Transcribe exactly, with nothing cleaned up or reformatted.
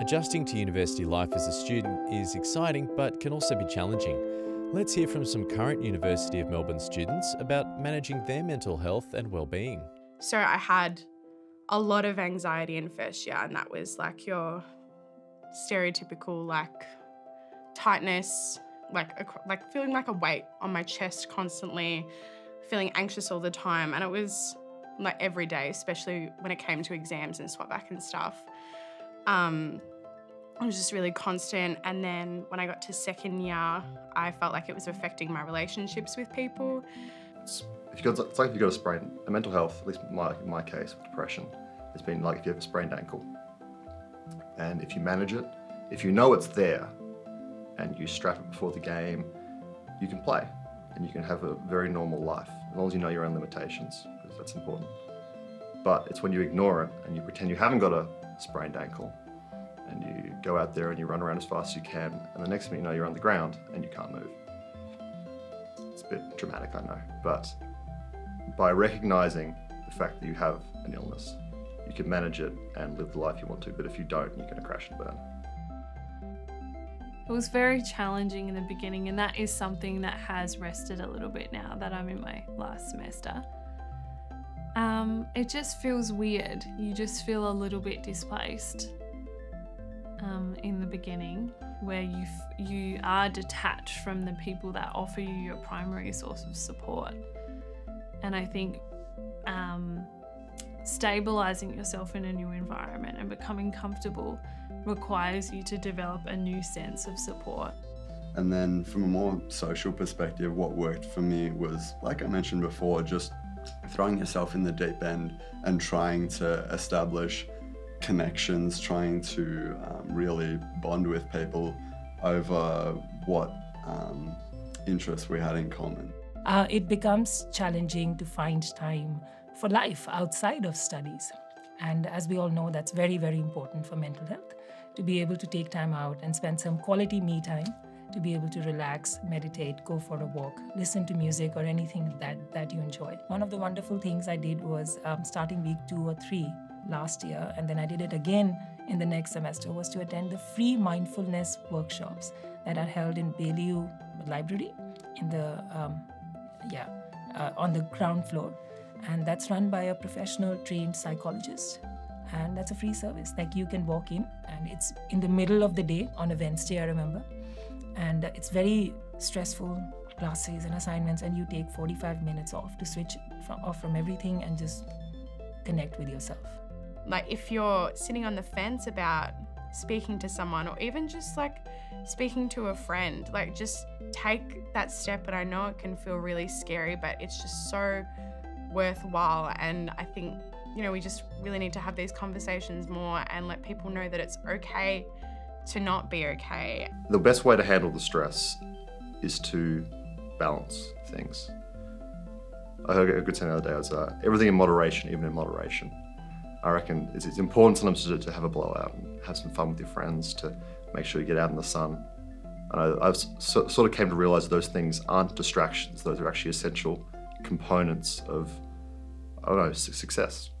Adjusting to university life as a student is exciting but can also be challenging. Let's hear from some current University of Melbourne students about managing their mental health and well-being. So I had a lot of anxiety in first year, and that was like your stereotypical like tightness, like a, like feeling like a weight on my chest constantly, feeling anxious all the time, and it was like every day, especially when it came to exams and swap back and stuff. Um, it was just really constant. And then when I got to second year, I felt like it was affecting my relationships with people. It's, if you got, it's like if you've got a sprain, a mental health, at least in my, in my case with depression, it's been like if you have a sprained ankle. And if you manage it, if you know it's there and you strap it before the game, you can play and you can have a very normal life, as long as you know your own limitations, because that's important. But it's when you ignore it and you pretend you haven't got a sprained ankle and you go out there and you run around as fast as you can, and the next thing you know you're on the ground and you can't move. It's a bit dramatic, I know, but by recognizing the fact that you have an illness, you can manage it and live the life you want to, but if you don't, you're going to crash and burn. It was very challenging in the beginning, and that is something that has rested a little bit now that I'm in my last semester. Um, it just feels weird. You just feel a little bit displaced um, in the beginning, where you, f you are detached from the people that offer you your primary source of support. And I think um, stabilising yourself in a new environment and becoming comfortable requires you to develop a new sense of support. And then from a more social perspective, what worked for me was, like I mentioned before, just throwing yourself in the deep end and trying to establish connections, trying to um, really bond with people over what um, interests we had in common. Uh, it becomes challenging to find time for life outside of studies. And as we all know, that's very, very important for mental health, to be able to take time out and spend some quality me time, to be able to relax, meditate, go for a walk, listen to music or anything that, that you enjoyed. One of the wonderful things I did was um, starting week two or three last year, and then I did it again in the next semester, was to attend the free mindfulness workshops that are held in Baillieu Library in the, um, yeah, uh, on the ground floor. And that's run by a professional trained psychologist. And that's a free service. Like, you can walk in, and it's in the middle of the day on a Wednesday, I remember. And it's very stressful classes and assignments, and you take forty-five minutes off to switch from, off from everything and just connect with yourself. Like, if you're sitting on the fence about speaking to someone, or even just like speaking to a friend, like, just take that step. And I know it can feel really scary, but it's just so worthwhile. And I think, you know, we just really need to have these conversations more and let people know that it's okay to not be okay. The best way to handle the stress is to balance things. I heard a good saying the other day, was uh, everything in moderation, even in moderation. I reckon it's, it's important sometimes to, to have a blowout and have some fun with your friends, to make sure you get out in the sun. And I, I've so, sort of came to realise those things aren't distractions, those are actually essential components of, I don't know, success.